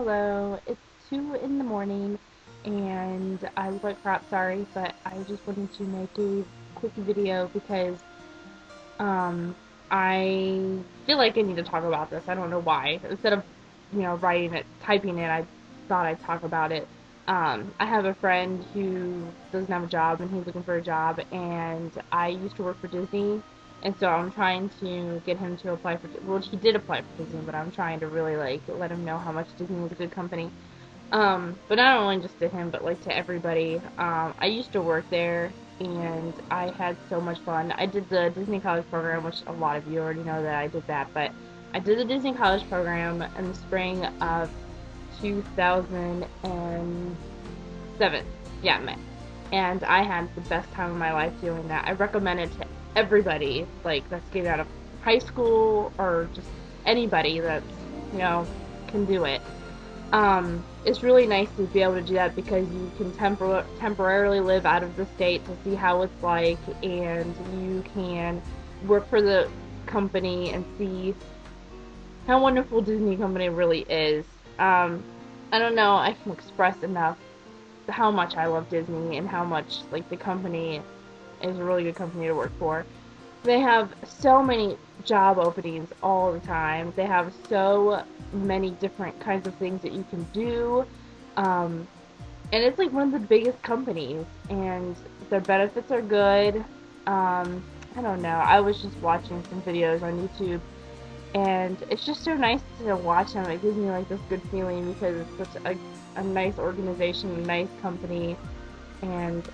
Hello, it's 2 in the morning and I look like crap, sorry, but I just wanted to make a quick video because I feel like I need to talk about this. I don't know why. Instead of, you know, typing it, I thought I'd talk about it. I have a friend who doesn't have a job and he's looking for a job, and I used to work for Disney, and so I'm trying to get him to apply for, well, he did apply for Disney, but I'm trying to really, like, let him know how much Disney is a good company. But not only just to him, but, like, to everybody. I used to work there, and I had so much fun. I did the Disney College program, which a lot of you already know that I did that, but I did the Disney College program in the spring of 2007. Yeah, May. And I had the best time of my life doing that. I recommend it to everybody, like, that's getting out of high school or just anybody that, you know, can do it. It's really nice to be able to do that because you can temporarily live out of the state to see how it's like, and you can work for the company and see how wonderful Disney Company really is. I don't know, I can express enough how much I love Disney and how much, like, the company is a really good company to work for. They have so many job openings all the time. They have so many different kinds of things that you can do. And it's like one of the biggest companies, and their benefits are good. I don't know, I was just watching some videos on YouTube, and it's just so nice to watch them. It gives me, like, this good feeling because it's such a nice organization, a nice company, and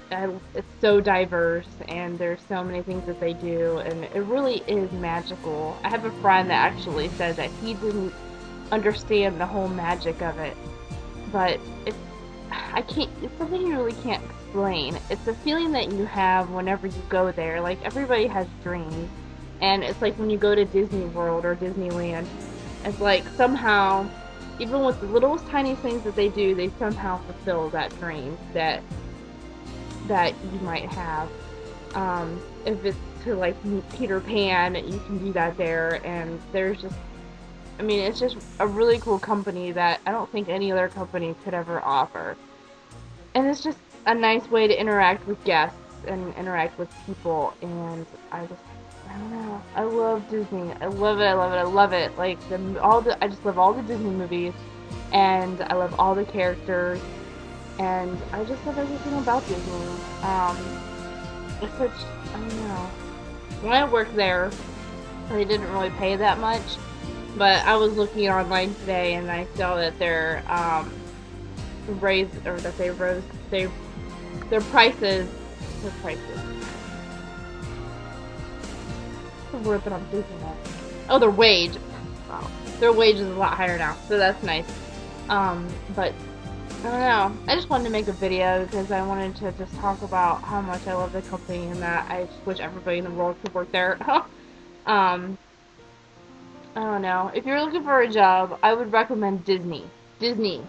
it's so diverse, and there's so many things that they do, and it really is magical. I have a friend that actually said that he didn't understand the whole magic of it, but it's something you really can't explain. It's a feeling that you have whenever you go there. Like, everybody has dreams, and it's like when you go to Disney World or Disneyland, it's like somehow, even with the littlest tiny things that they do, they somehow fulfill that dream that you might have. If it's to, like, meet Peter Pan, you can do that there, and there's just, I mean, it's just a really cool company that I don't think any other company could ever offer. And it's just a nice way to interact with guests and interact with people, and I don't know, I love Disney, I love it, I love it, I love it. Like, I just love all the Disney movies, and I love all the characters, and I just love everything about Disney. It's such, I don't know, when I worked there, they didn't really pay that much, but I was looking online today and I saw that their wage. Wow. Their wage is a lot higher now, so that's nice. But I don't know. I just wanted to make a video because I wanted to just talk about how much I love the company and that I just wish everybody in the world could work there. I don't know. If you're looking for a job, I would recommend Disney. Disney.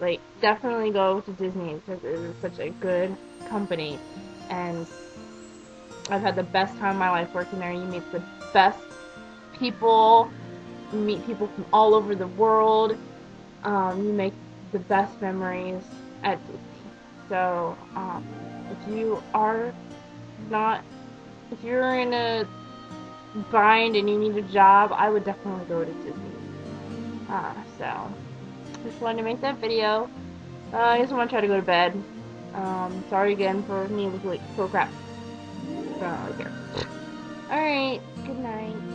Like, definitely go to Disney because it is such a good company, and I've had the best time of my life working there. You meet the best people. You meet people from all over the world. You make the best memories at Disney. So, if you are not, if you're in a bind and you need a job, I would definitely go to Disney. So, just wanted to make that video. I just want to try to go to bed. Sorry again for me looking like so crap. Alright, good night.